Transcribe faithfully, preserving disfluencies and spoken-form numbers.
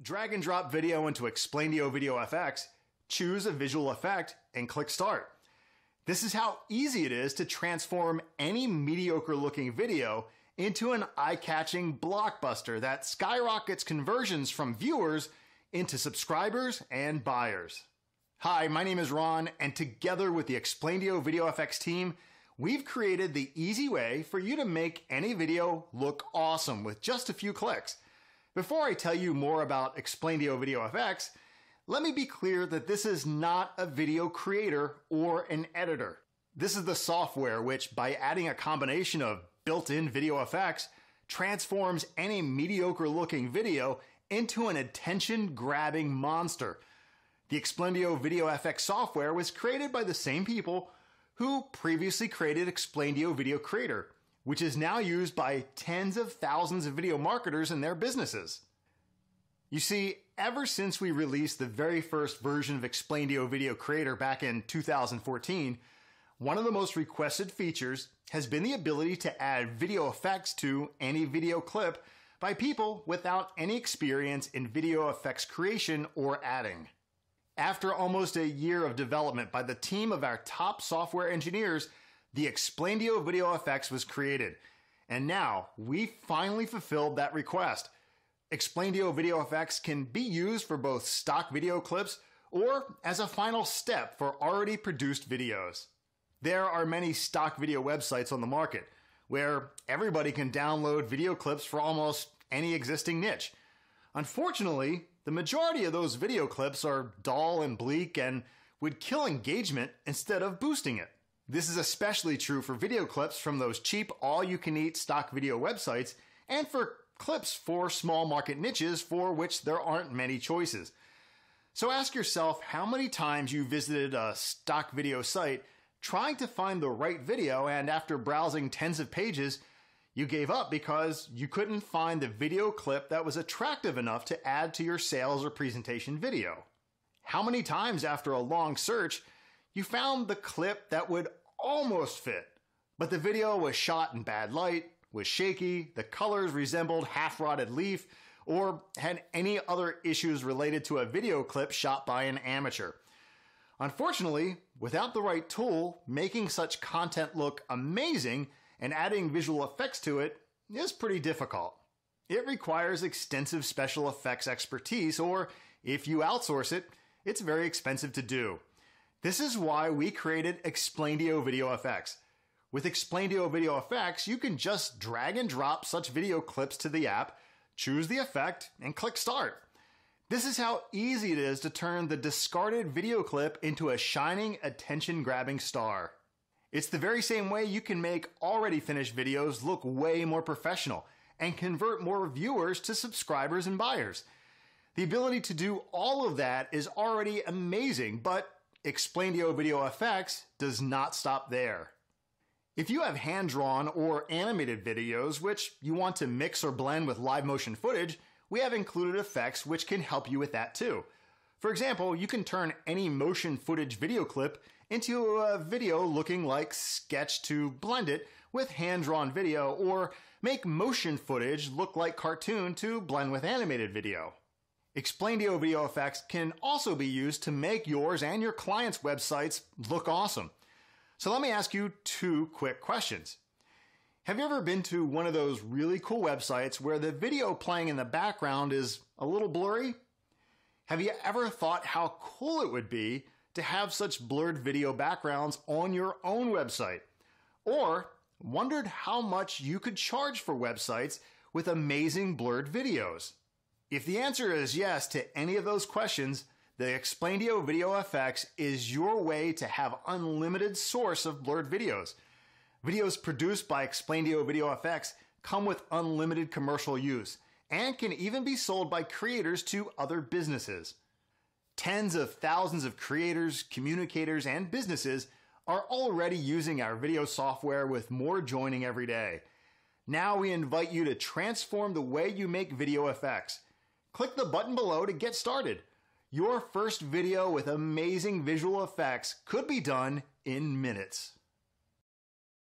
Drag and drop video into Explaindio Video F X, choose a visual effect, and click Start. This is how easy it is to transform any mediocre looking video into an eye-catching blockbuster that skyrockets conversions from viewers into subscribers and buyers. Hi, my name is Ron, and together with the Explaindio Video F X team, we've created the easy way for you to make any video look awesome with just a few clicks. Before I tell you more about Explaindio Video F X, let me be clear that this is not a video creator or an editor. This is the software which, by adding a combination of built-in video effects, transforms any mediocre-looking video into an attention-grabbing monster. The Explaindio Video F X software was created by the same people who previously created Explaindio Video Creator, which is now used by tens of thousands of video marketers in their businesses. You see, ever since we released the very first version of Explaindio Video Creator back in two thousand fourteen, one of the most requested features has been the ability to add video effects to any video clip by people without any experience in video effects creation or adding. After almost a year of development by the team of our top software engineers, the Explaindio Video F X was created, and now we finally fulfilled that request. Explaindio Video F X can be used for both stock video clips or as a final step for already produced videos. There are many stock video websites on the market where everybody can download video clips for almost any existing niche. Unfortunately, the majority of those video clips are dull and bleak and would kill engagement instead of boosting it. This is especially true for video clips from those cheap all-you-can-eat stock video websites and for clips for small market niches for which there aren't many choices. So ask yourself how many times you visited a stock video site trying to find the right video, and after browsing tens of pages, you gave up because you couldn't find the video clip that was attractive enough to add to your sales or presentation video. How many times after a long search you found the clip that would almost fit, but the video was shot in bad light, was shaky, the colors resembled half-rotted leaf, or had any other issues related to a video clip shot by an amateur? Unfortunately, without the right tool, making such content look amazing and adding visual effects to it is pretty difficult. It requires extensive special effects expertise, or if you outsource it, it's very expensive to do. This is why we created Explaindio Video F X. With Explaindio Video F X, you can just drag and drop such video clips to the app, choose the effect, and click Start. This is how easy it is to turn the discarded video clip into a shining, attention-grabbing star. It's the very same way you can make already finished videos look way more professional and convert more viewers to subscribers and buyers. The ability to do all of that is already amazing, but Explaindio Video F X does not stop there. If you have hand-drawn or animated videos which you want to mix or blend with live motion footage, we have included effects which can help you with that too. For example, you can turn any motion footage video clip into a video looking like sketch to blend it with hand-drawn video, or make motion footage look like cartoon to blend with animated video. Explaindio Video F X can also be used to make yours and your clients' websites look awesome. So let me ask you two quick questions. Have you ever been to one of those really cool websites where the video playing in the background is a little blurry? Have you ever thought how cool it would be to have such blurred video backgrounds on your own website? Or wondered how much you could charge for websites with amazing blurred videos? If the answer is yes to any of those questions, the Explaindio Video F X is your way to have unlimited source of blurred videos. Videos produced by Explaindio Video F X come with unlimited commercial use and can even be sold by creators to other businesses. Tens of thousands of creators, communicators, and businesses are already using our video software, with more joining every day. Now we invite you to transform the way you make video effects. Click the button below to get started. Your first video with amazing visual effects could be done in minutes.